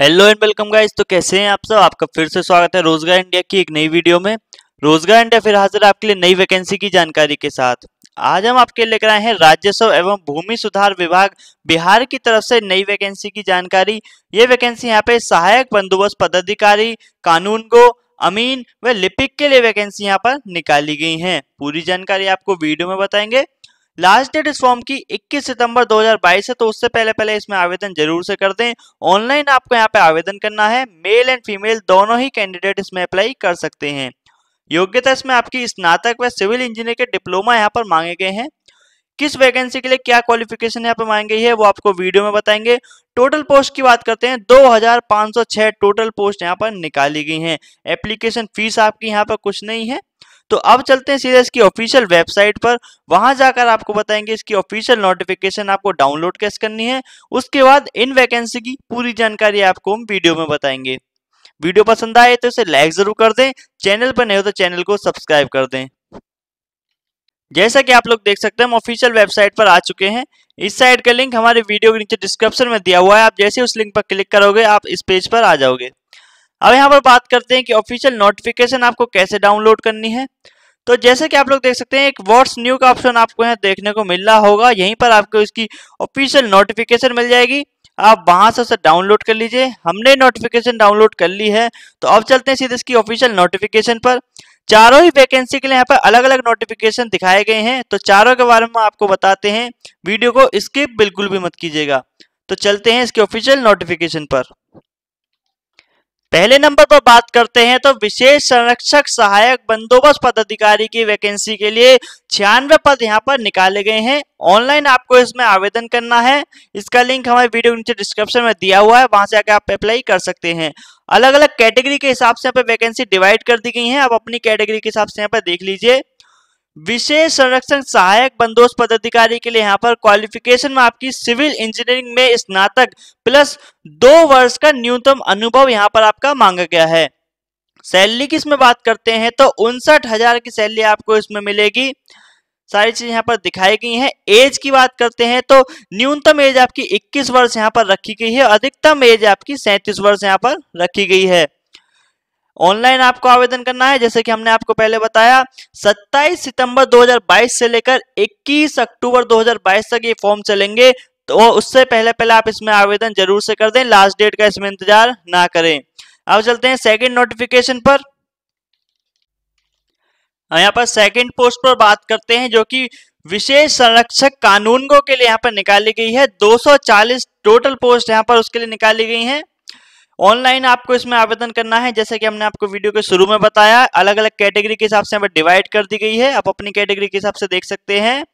Hello and welcome guys. तो कैसे हैं आप सब, आपका फिर से स्वागत है रोजगार इंडिया की एक नई वीडियो में। रोजगार इंडिया फिर हाजिर है आपके लिए नई वैकेंसी की जानकारी के साथ। आज हम आपके लेकर आए हैं राजस्व एवं भूमि सुधार विभाग बिहार की तरफ से नई वैकेंसी की जानकारी। ये वैकेंसी यहाँ पे सहायक बंदोबस्त पदाधिकारी कानूनगो, अमीन व लिपिक के लिए वैकेंसी यहाँ पर निकाली गई है। पूरी जानकारी आपको वीडियो में बताएंगे। लास्ट डेट इस फॉर्म की 21 सितंबर 2022 है, तो उससे पहले इसमें आवेदन जरूर से कर दें। ऑनलाइन आपको यहाँ पे आवेदन करना है। मेल एंड फीमेल दोनों ही कैंडिडेट इसमें अप्लाई कर सकते हैं। योग्यता इसमें आपकी स्नातक व सिविल इंजीनियर के डिप्लोमा यहाँ पर मांगे गए हैं। किस वैकेंसी के लिए क्या क्वालिफिकेशन यहाँ पे मांगी गई है वो आपको वीडियो में बताएंगे। टोटल पोस्ट की बात करते हैं, 2506 टोटल पोस्ट यहाँ पर निकाली गई हैं। एप्लीकेशन फीस आपकी यहाँ पर कुछ नहीं है। तो अब चलते हैं सीधे इसकी ऑफिशियल वेबसाइट पर। वहां जाकर आपको बताएंगे इसकी ऑफिशियल नोटिफिकेशन आपको डाउनलोड कैसे करनी है। उसके बाद इन वैकेंसी की पूरी जानकारी आपको हम वीडियो में बताएंगे। वीडियो पसंद आए तो इसे लाइक जरूर कर दें। चैनल पर नए हो तो चैनल को सब्सक्राइब कर दें। जैसा कि आप लोग देख सकते हैं हम ऑफिशियल वेबसाइट पर आ चुके हैं। इस साइट का लिंक हमारे वीडियो के नीचे डिस्क्रिप्शन में दिया हुआ है। आप जैसे उस लिंक पर क्लिक करोगे आप इस पेज पर आ जाओगे। अब यहाँ पर बात करते हैं कि ऑफिशियल नोटिफिकेशन आपको कैसे डाउनलोड करनी है। तो जैसे कि आप लोग देख सकते हैं एक व्हाट्स न्यू का ऑप्शन आपको यहाँ देखने को मिल रहा होगा। यहीं पर आपको इसकी ऑफिशियल नोटिफिकेशन मिल जाएगी, आप वहां से उसे डाउनलोड कर लीजिए। हमने नोटिफिकेशन डाउनलोड कर ली है। तो अब चलते हैं सीधे इसकी ऑफिशियल नोटिफिकेशन पर। चारों ही वैकेंसी के लिए यहाँ पर अलग अलग नोटिफिकेशन दिखाए गए हैं, तो चारों के बारे में आपको बताते हैं। वीडियो को स्किप बिल्कुल भी मत कीजिएगा। तो चलते हैं इसके ऑफिशियल नोटिफिकेशन पर। पहले नंबर पर बात करते हैं तो विशेष संरक्षक सहायक बंदोबस्त पदाधिकारी की वैकेंसी के लिए 96 पद यहाँ पर निकाले गए हैं। ऑनलाइन आपको इसमें आवेदन करना है। इसका लिंक हमारे वीडियो के नीचे डिस्क्रिप्शन में दिया हुआ है, वहां से आके आप अप्लाई कर सकते हैं। अलग अलग कैटेगरी के हिसाब से यहाँ पे वैकेंसी डिवाइड कर दी गई है। आप अपनी कैटेगरी के हिसाब से यहाँ पर देख लीजिए। विशेष संरक्षण सहायक बंदोबस्त पदाधिकारी के लिए यहाँ पर क्वालिफिकेशन में आपकी सिविल इंजीनियरिंग में स्नातक प्लस 2 वर्ष का न्यूनतम अनुभव यहाँ पर आपका मांगा गया है। सैलरी की इसमें बात करते हैं तो 59,000 की सैलरी आपको इसमें मिलेगी। सारी चीजें यहाँ पर दिखाई गई हैं। एज की बात करते हैं तो न्यूनतम एज आपकी 21 वर्ष यहाँ पर रखी गई है। अधिकतम एज आपकी 37 वर्ष यहाँ पर रखी गई है। ऑनलाइन आपको आवेदन करना है, जैसे कि हमने आपको पहले बताया। 27 सितंबर 2022 से लेकर 21 अक्टूबर 2022 तक ये फॉर्म चलेंगे, तो उससे पहले आप इसमें आवेदन जरूर से कर दें। लास्ट डेट का इसमें इंतजार ना करें। अब चलते हैं सेकंड नोटिफिकेशन पर। यहाँ पर सेकंड पोस्ट पर बात करते हैं जो कि विशेष संरक्षक कानूनगो के लिए यहाँ पर निकाली गई है। 240 टोटल पोस्ट यहाँ पर उसके लिए निकाली गई है। ऑनलाइन आपको इसमें आवेदन करना है, जैसे कि हमने आपको वीडियो के शुरू में बताया। अलग अलग कैटेगरी के हिसाब से यहाँ पर डिवाइड कर दी गई है, आप अपनी कैटेगरी के हिसाब से देख सकते हैं।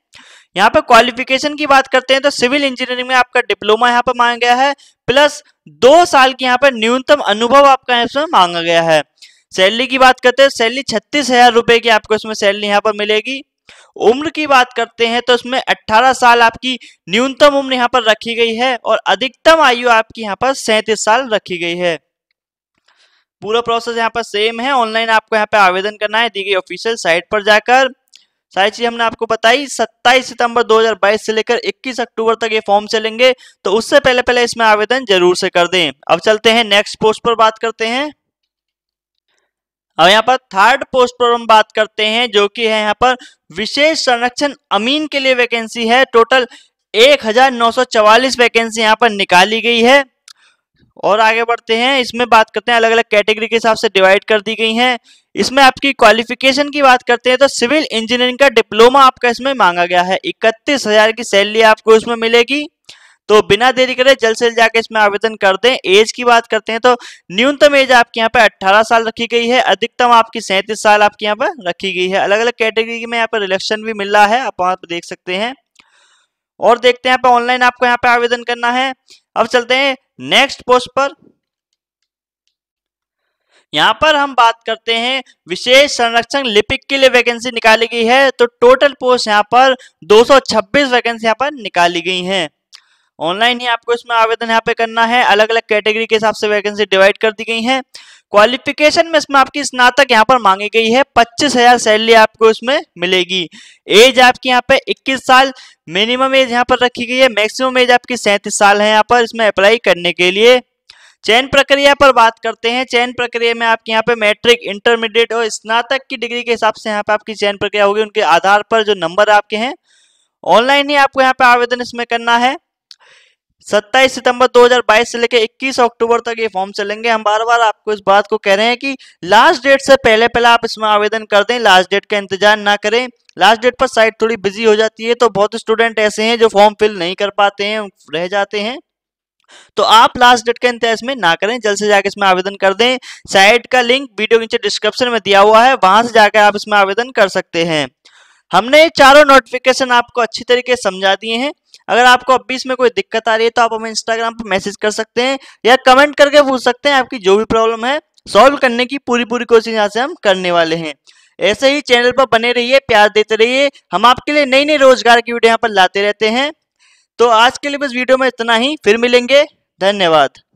यहाँ पर क्वालिफिकेशन की बात करते हैं तो सिविल इंजीनियरिंग में आपका डिप्लोमा यहाँ पर मांगा गया है, प्लस 2 साल की यहाँ पर न्यूनतम अनुभव आपका इसमें मांगा गया है। सैलरी की बात करते हैं, सैलरी 36,000 रुपए की आपको इसमें सैलरी यहाँ पर मिलेगी। उम्र की बात करते हैं तो इसमें 18 साल आपकी न्यूनतम उम्र यहाँ पर रखी गई है और अधिकतम आयु आपकी यहाँ पर 37 साल रखी गई है। पूरा प्रोसेस यहाँ पर सेम है। ऑनलाइन आपको यहाँ पर आवेदन करना है दी गई ऑफिशियल साइट पर जाकर। सारी चीज हमने आपको बताई। 27 सितंबर 2022 से लेकर 21 अक्टूबर तक ये फॉर्म चलेंगे, तो उससे पहले इसमें आवेदन जरूर से कर दें। अब चलते हैं नेक्स्ट पोस्ट पर बात करते हैं। अब यहाँ पर थर्ड पोस्ट पर हम बात करते हैं जो कि है यहाँ पर विशेष संरक्षण अमीन के लिए वैकेंसी है। टोटल 1944 वैकेंसी यहाँ पर निकाली गई है। और आगे बढ़ते हैं, इसमें बात करते हैं अलग अलग कैटेगरी के हिसाब से डिवाइड कर दी गई हैं। इसमें आपकी क्वालिफिकेशन की बात करते हैं तो सिविल इंजीनियरिंग का डिप्लोमा आपका इसमें मांगा गया है। 31,000 की सैलरी आपको इसमें मिलेगी। तो बिना देरी करे जल्द से जल्द जाके इसमें आवेदन कर दें। एज की बात करते हैं तो न्यूनतम एज आपके यहाँ पर 18 साल रखी गई है। अधिकतम आपकी 37 साल आपके यहाँ पर रखी गई है। अलग अलग कैटेगरी में यहाँ पर रिलेक्शन भी मिल रहा है, आप वहाँ पर देख सकते हैं। और देखते हैं यहाँ पर ऑनलाइन आपको यहाँ पर आवेदन करना है। अब चलते हैं नेक्स्ट पोस्ट पर। यहाँ पर हम बात करते हैं विशेष संरक्षण लिपिक के लिए वैकेंसी निकाली गई है। तो टोटल पोस्ट यहाँ पर 226 वैकेंसी यहाँ पर निकाली गई है। ऑनलाइन ही आपको इसमें आवेदन यहाँ पे करना है। अलग अलग कैटेगरी के हिसाब से वैकेंसी डिवाइड कर दी गई है। क्वालिफिकेशन में इसमें आपकी स्नातक यहाँ पर मांगी गई है। 25,000 सैलरी आपको इसमें मिलेगी। एज आपकी यहाँ पे 21 साल मिनिमम एज यहाँ पर रखी गई है। मैक्सिमम एज आपकी 37 साल है यहाँ पर इसमें अप्लाई करने के लिए। चयन प्रक्रिया पर बात करते हैं। चयन प्रक्रिया में आपके यहाँ पे मैट्रिक, इंटरमीडिएट और स्नातक की डिग्री के हिसाब से यहाँ पे आपकी चयन प्रक्रिया होगी। उनके आधार पर जो नंबर आपके हैं, ऑनलाइन ही आपको यहाँ पे आवेदन इसमें करना है। 27 सितंबर 2022 से लेकर 21 अक्टूबर तक ये फॉर्म चलेंगे। हम बार बार आपको इस बात को कह रहे हैं कि लास्ट डेट से पहले पहले आप इसमें आवेदन कर दें, लास्ट डेट का इंतजार ना करें। लास्ट डेट पर साइट थोड़ी बिजी हो जाती है, तो बहुत स्टूडेंट ऐसे हैं जो फॉर्म फिल नहीं कर पाते हैं, रह जाते हैं। तो आप लास्ट डेट का इंतजार इसमें ना करें, जल्द से जाकर इसमें आवेदन कर दें। साइट का लिंक वीडियो के नीचे डिस्क्रिप्शन में दिया हुआ है, वहां से जाकर आप इसमें आवेदन कर सकते हैं। हमने चारों नोटिफिकेशन आपको अच्छी तरीके से समझा दिए हैं। अगर आपको अब भी इसमें कोई दिक्कत आ रही है तो आप हमें इंस्टाग्राम पर मैसेज कर सकते हैं या कमेंट करके पूछ सकते हैं। आपकी जो भी प्रॉब्लम है सॉल्व करने की पूरी कोशिश यहाँ से हम करने वाले हैं। ऐसे ही चैनल पर बने रहिए, प्यार देते रहिए, हम आपके लिए नई नई रोजगार की वीडियो यहाँ पर लाते रहते हैं। तो आज के लिए बस वीडियो में इतना ही, फिर मिलेंगे, धन्यवाद।